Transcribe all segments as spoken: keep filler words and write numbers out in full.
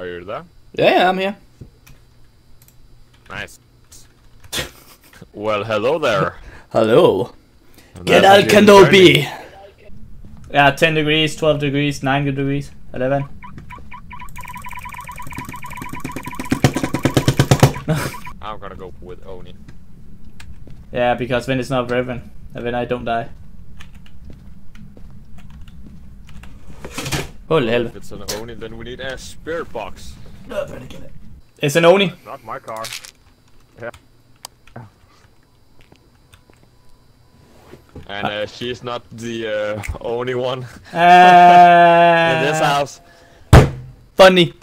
Are you there? Yeah, I'm here. Nice. Well, hello there. Hello. Get out, Kenobi. Yeah, ten degrees, twelve degrees, nine degrees, eleven. I'm gonna go with Oni. Yeah, because then it's not driven, and then I don't die. Holy hell. If it's an Oni, then we need a spirit box. No, better get it. It's an Oni. Not my car. Yeah. And uh, she's not the uh, only one uh, in this house. Funny.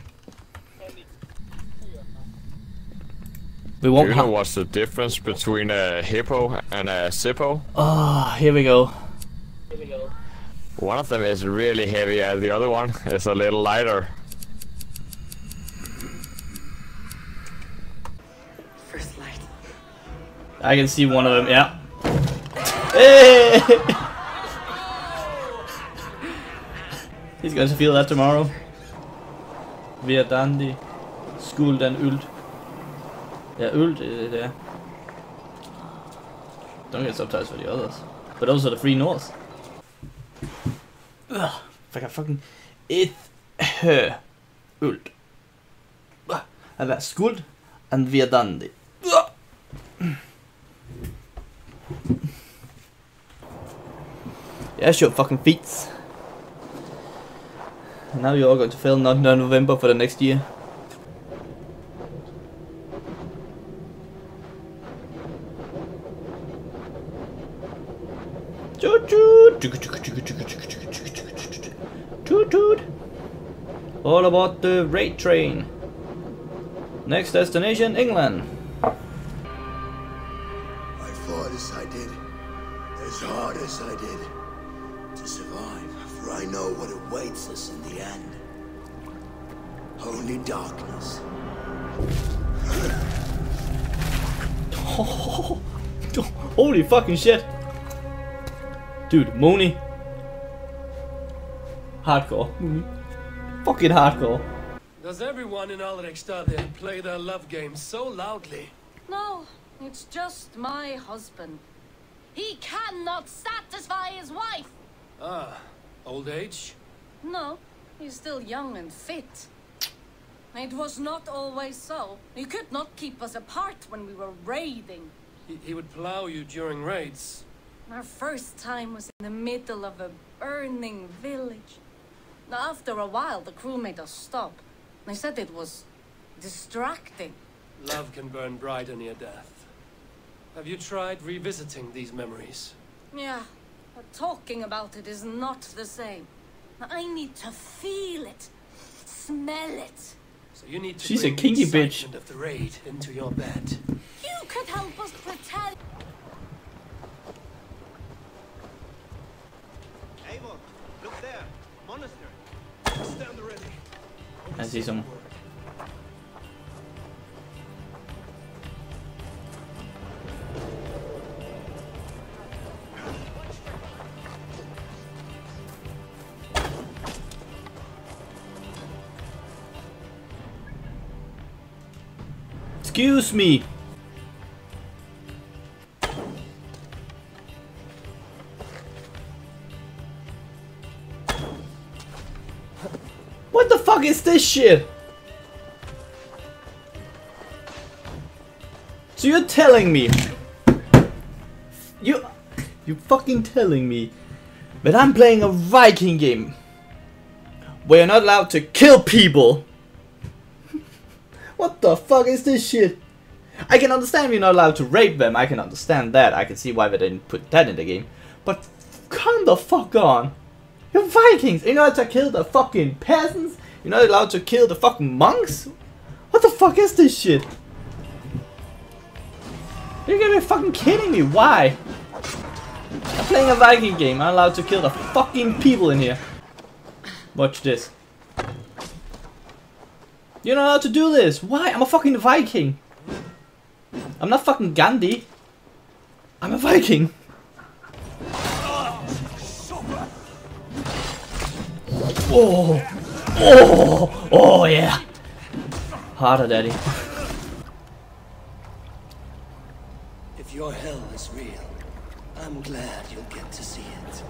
We won't. Do you know what's the difference between a hippo and a zippo? Oh, here we go. Here we go. One of them is really heavy, and the other one is a little lighter. First light. I can see one of them. Yeah. Hey! He's going to feel that tomorrow. We are dandy. School than ult. Yeah, ult is there. Don't get subtitles for the others. But also the free north. Ugh, if I can fucking. It. Her. Ult. And that's school and we are dandy. Yeah, sure, fucking feats. And now you're all going to fail not in November for the next year. Toot toot! Toot toot! All about the raid train. Next destination, England. I fought as I did, as hard as I did. To survive, for I know what awaits us in the end. Only darkness. Oh, holy fucking shit. Dude, Mooney. Hardcore. Mooney. Fucking hardcore. Does everyone in Alrekstad play their love game so loudly? No, it's just my husband. He cannot satisfy his wife. Ah, old age? No, he's still young and fit. It was not always so. He could not keep us apart when we were raiding. He, he would plow you during raids. Our first time was in the middle of a burning village. After a while, the crew made us stop. They said it was distracting. Love can burn brighter near death. Have you tried revisiting these memories? Yeah. But talking about it is not the same. I need to feel it, smell it. So you need to. She's a kinky bitch. Of the raid into your bed. You could help us pretend. Eivor, look there, monastery. Stand ready. I see someone. Excuse me. What the fuck is this shit? So you're telling me, you, you fucking telling me that I'm playing a Viking game where you're not allowed to kill people? What the fuck is this shit? I can understand you're not allowed to rape them. I can understand that. I can see why they didn't put that in the game. But come the fuck on. You're Vikings. You're not allowed to kill the fucking peasants. You're not allowed to kill the fucking monks. What the fuck is this shit? You're gonna be fucking kidding me. Why? I'm playing a Viking game. I'm allowed to kill the fucking people in here. Watch this. You're not allowed to do this! Why? I'm a fucking Viking! I'm not fucking Gandhi! I'm a Viking! Oh! Oh! Oh yeah! Harder, Daddy. If your hell is real, I'm glad you'll get to see it.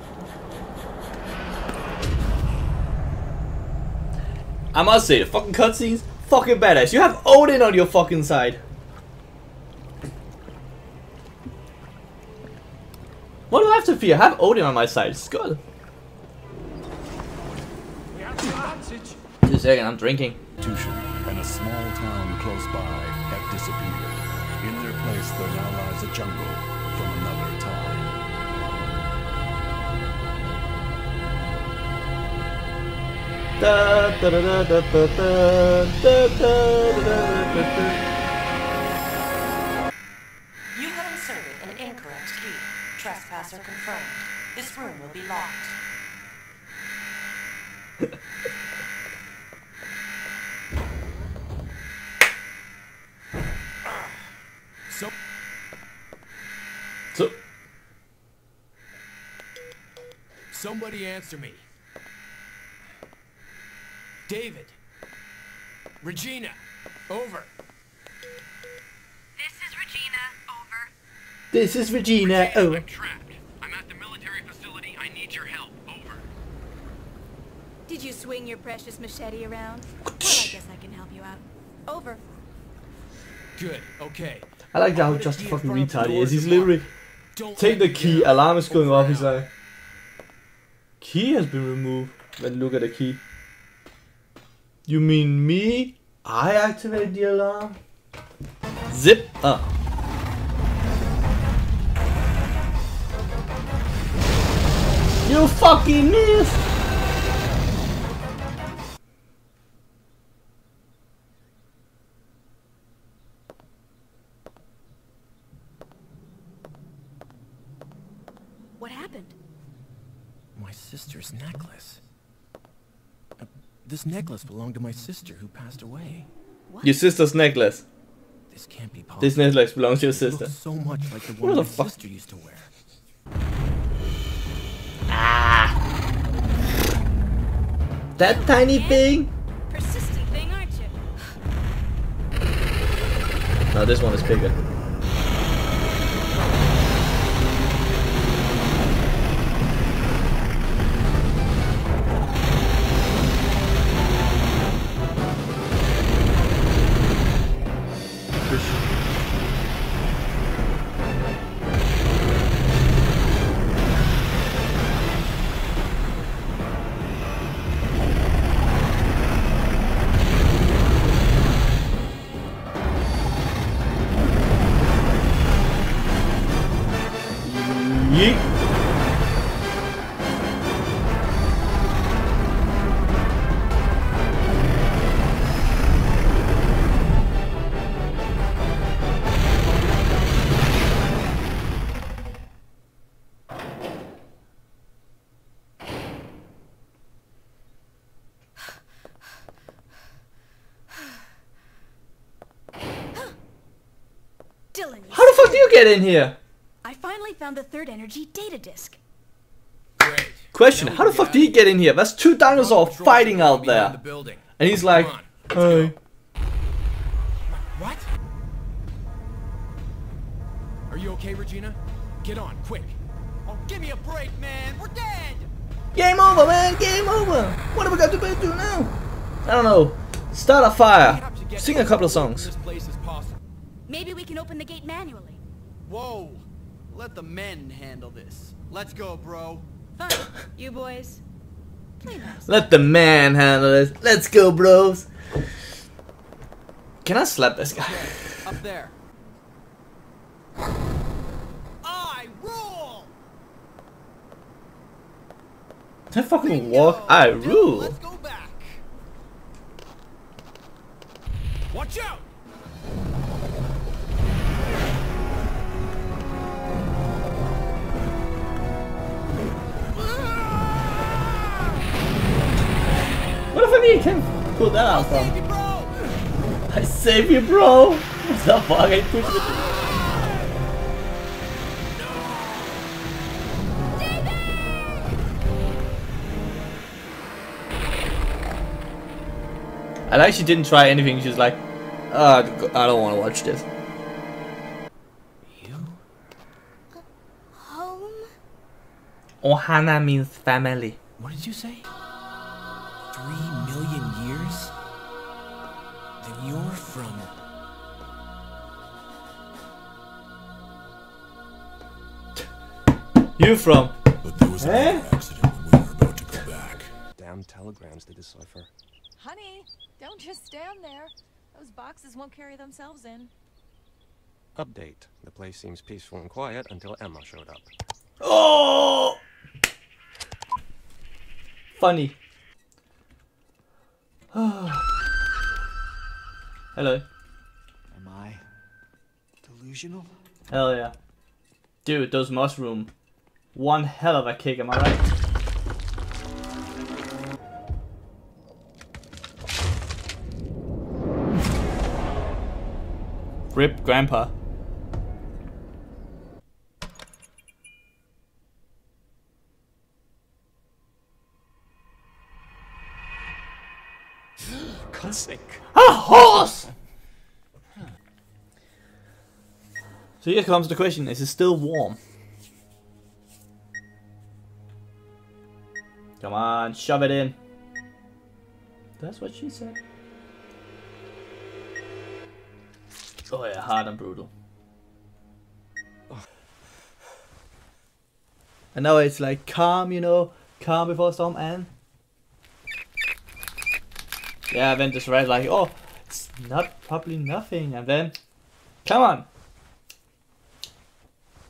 I must say, the fucking cutscenes, fucking badass. You have Odin on your fucking side. What do I have to fear? I have Odin on my side. It's good. Just a second, I'm drinking. And a small town close by have disappeared. In their place, there now lies a jungle from another time. Da, da, da, da, da, da, da, da, da. Trespasser confirmed. This room will be locked. so, so, somebody answer me. David, Regina, over. This is Regina. Over. This is Regina. Over. Did you swing your precious machete around? Well, I guess I can help you out. Over. Good. Okay. I like how just fucking retard he is. He's literally take the key. Alarm is going off. He's like, key has been removed. Let's look at the key. You mean me? I activated the alarm. Zip up. You fucking missed. What happened? My sister's necklace. Uh, this necklace belonged to my sister who passed away. What? Your sister's necklace. This can't be possible. This necklace belongs to your sister. It looks so much like the one my sister used to wear. Ah! That tiny thing. Persistent thing, aren't you? Now this one is bigger. In here. I finally found the third energy data disk. Great. Question, how the fuck did he get in here? That's two dinosaurs fighting out there. The and he's like, hey. What? Are you okay, Regina? Get on, quick. Oh, give me a break, man. We're dead. Game over, man. Game over. What have we got to do now? I don't know. Start a fire. Sing a couple of songs. Maybe we can open the gate manually. Whoa! Let the men handle this. Let's go, bro. Fine. You boys. Play nice. Let the man handle this. Let's go, bros. Can I slap this guy? Up there. I rule. Did I fucking Bingo. Walk? I rule. Let's go back. Watch out! What if I need him? Pull that out from. I save you, bro. What the fuck? I pushed it. No. I like she didn't try anything. She was like, Uh, I don't want to watch this. You? Uh, home? Ohana means family. What did you say? Three million years? Then you're from... You from? But there was an eh? accident when we were about to go back. Damn telegrams to decipher. Honey, don't just stand there. Those boxes won't carry themselves in. Update. The place seems peaceful and quiet until Emma showed up. Oh! Funny. Hello. Am I delusional? Hell yeah. Dude, those mushroom. One hell of a kick, am I right? Rip Grandpa. Classic. A horse! So here comes the question, is it still warm? Come on, shove it in. That's what she said. Oh yeah, hard and brutal. Oh. And now it's like calm, you know, calm before storm, and yeah, then just right like, oh, it's not probably nothing, and then, come on,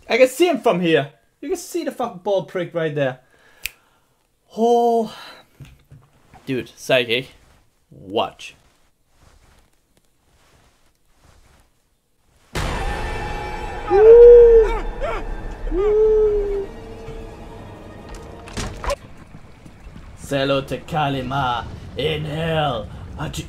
I can see him from here. You can see the fucking bald prick right there. Oh, dude, psychic, watch. Woo! Woo! Say hello to Kalima in hell. Achi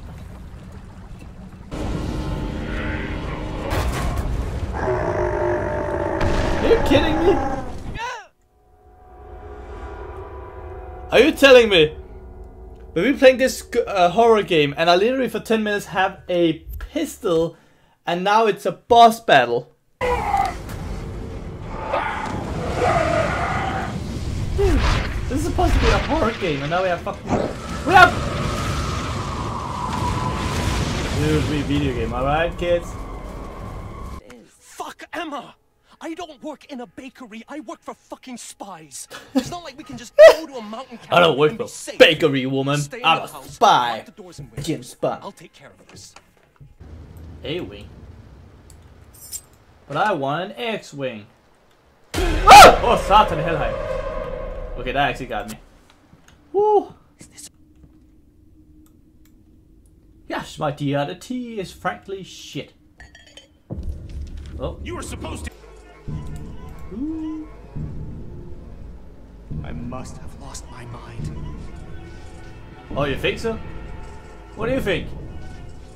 Are you kidding me? Are you telling me? When we're playing this uh, horror game and I literally for ten minutes have a pistol and now it's a boss battle. This is supposed to be a horror game, and now we have fucking. We have. Dude, we video game, alright, kids? Fuck Emma! I don't work in a bakery, I work for fucking spies. It's not like we can just go to a mountain camp. I don't work for a bakery, woman. I'm a spy. Jim Spy. I'll take care of this. A wing. But I want an X wing. Oh, Satan, hell high. Okay, that actually got me. Woo! Yes, my dear, the tea is frankly shit. Oh. You were supposed to. Ooh. I must have lost my mind. Oh, you think so? What do you think?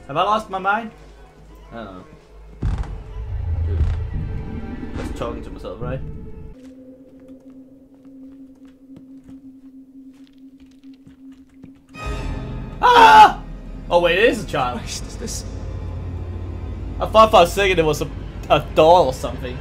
Have I lost my mind? I don't know. Dude. Just talking to myself, right? Ah! Oh wait, it is a child. What is this? I thought for a second it was a, a doll or something.